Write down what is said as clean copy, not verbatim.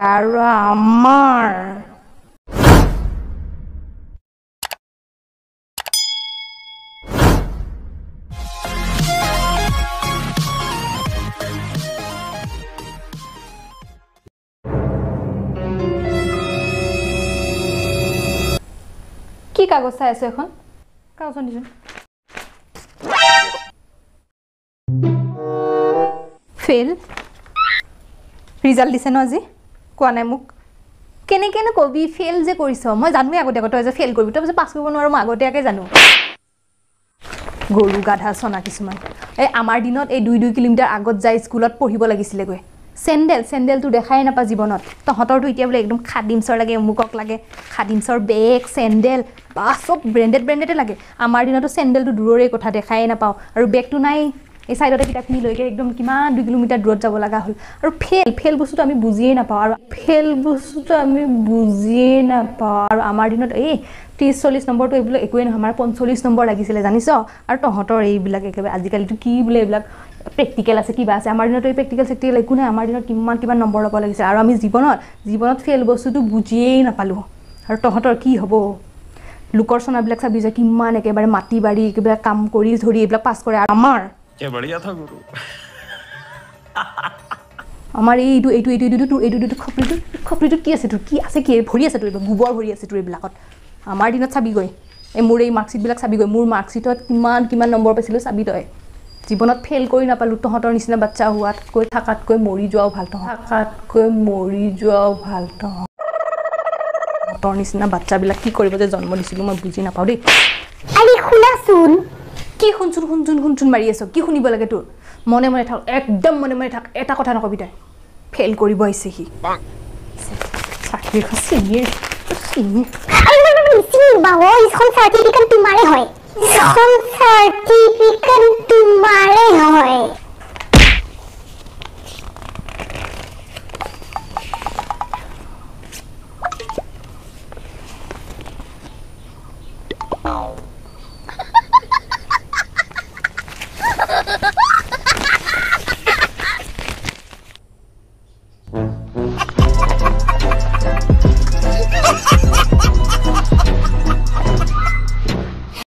তারা আমার কি কাগজ চাই আছো এখন কাগজ দিছো result দিছে নজি কোৱা নাই মোক কেনে কেনে কবি ফেল যে কৰিছ মই জানো আগতে কত যে ফেল কৰিবি তবে পাস কৰিব নোৱাৰো মই আগতে আকে জানো গৰু গাধা সনা কিছুমান এই আমাৰ দিনত এই 2 কিলোমিটাৰ আগত যাই স্কুলত পঢ়িব লাগিছিলে গৈ স্যান্ডেল স্যান্ডেল তো দেখাই না পা জীৱনত তহতৰ তো ইতিয়া বলে একদম খাদিম সৰ লাগে মুকক লাগে খাদিম সৰ বেগ স্যান্ডেল বা সব ব্র্যান্ডেড ব্র্যান্ডেড লাগে আমাৰ দিনত তো স্যান্ডেল তো দূৰৰে কথা দেখাই না পাও আৰু বেগ তো নাই এই সাইডতে কিটা ফিল হইকে একদম কিমান 2 কিলোমিটার দূৰত যাব লাগা হল আৰু ফেল বস্তুটো আমি বুঝিয়ে না পাও আৰু ফেল বস্তুটো আমি বুঝিয়ে না পাও আৰু আমাৰ দিনত এই 30 40 নম্বৰটো এইবিলাক একোৱে নহয় আমাৰ 45 নম্বৰ লাগিছিল জানিছ আৰু তহতৰ এইবিলাক একেবাৰে আজিকালি তো কি বলে এইবিলাক প্র্যাকটিক্যাল আছে কিবা আছে আমাৰ দিনত এই প্র্যাকটিক্যাল সেকটিক্যাল একো নাই আমাৰ দিনত কিমান নম্বৰ লব লাগিছিল আৰু আমি জীৱনত ফেল বস্তুটো বুঝিয়ে না পালো আৰু তহতৰ কি হ'ব লোকৰ সনাবিলাক সব বিজা কিমান একেবাৰে মাটি বাড়ি একেবাৰে কাম কৰি ধৰি এইবিলাক পাস কৰে আৰু আমাৰ ये बढ़िया था गुरु हमारे ए टू खपरिटु की आसे के भरि आसे तो गुबर भरि आसे तो बिलाकत हमार दिन छाबि गय ए मोर ए मार्कशीट बिलाक छाबि गय मोर मार्कशीट किमान किमान नंबर पाइसिलो छाबि तय जीवनत फेल करि ना पालु तहतर निसिना बच्चा हुआ कोइ थाकात कोइ मोरि जुवा ভাল त थाकात कोइ मोरि जुवा ভাল त तहतर निसिना बच्चा बिलाक की करिबो जे जन्म दिसिलु म बुझि ना पाउ दे आले खुला सुन কি হুনচুন মারি আছো কি শুনিব লাগে তোর মনে মনে থাক একদম মনে থাক এটা কথা না কবিতা ফেল কৰিব আইছে হি চাকৰি খসি নি বাবা ইখন সার্টিফিকেট তোমারে হয় ইখন সার্টিফিকেট তোমারে হয়